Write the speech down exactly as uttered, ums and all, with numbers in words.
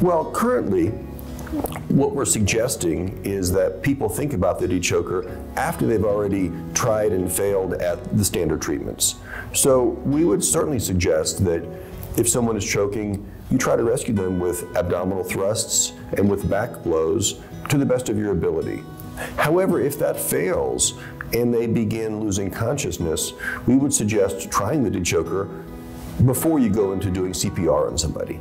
Well, currently, what we're suggesting is that people think about the dechoker after they've already tried and failed at the standard treatments. So we would certainly suggest that if someone is choking, you try to rescue them with abdominal thrusts and with back blows to the best of your ability. However, if that fails and they begin losing consciousness, we would suggest trying the dechoker before you go into doing C P R on somebody.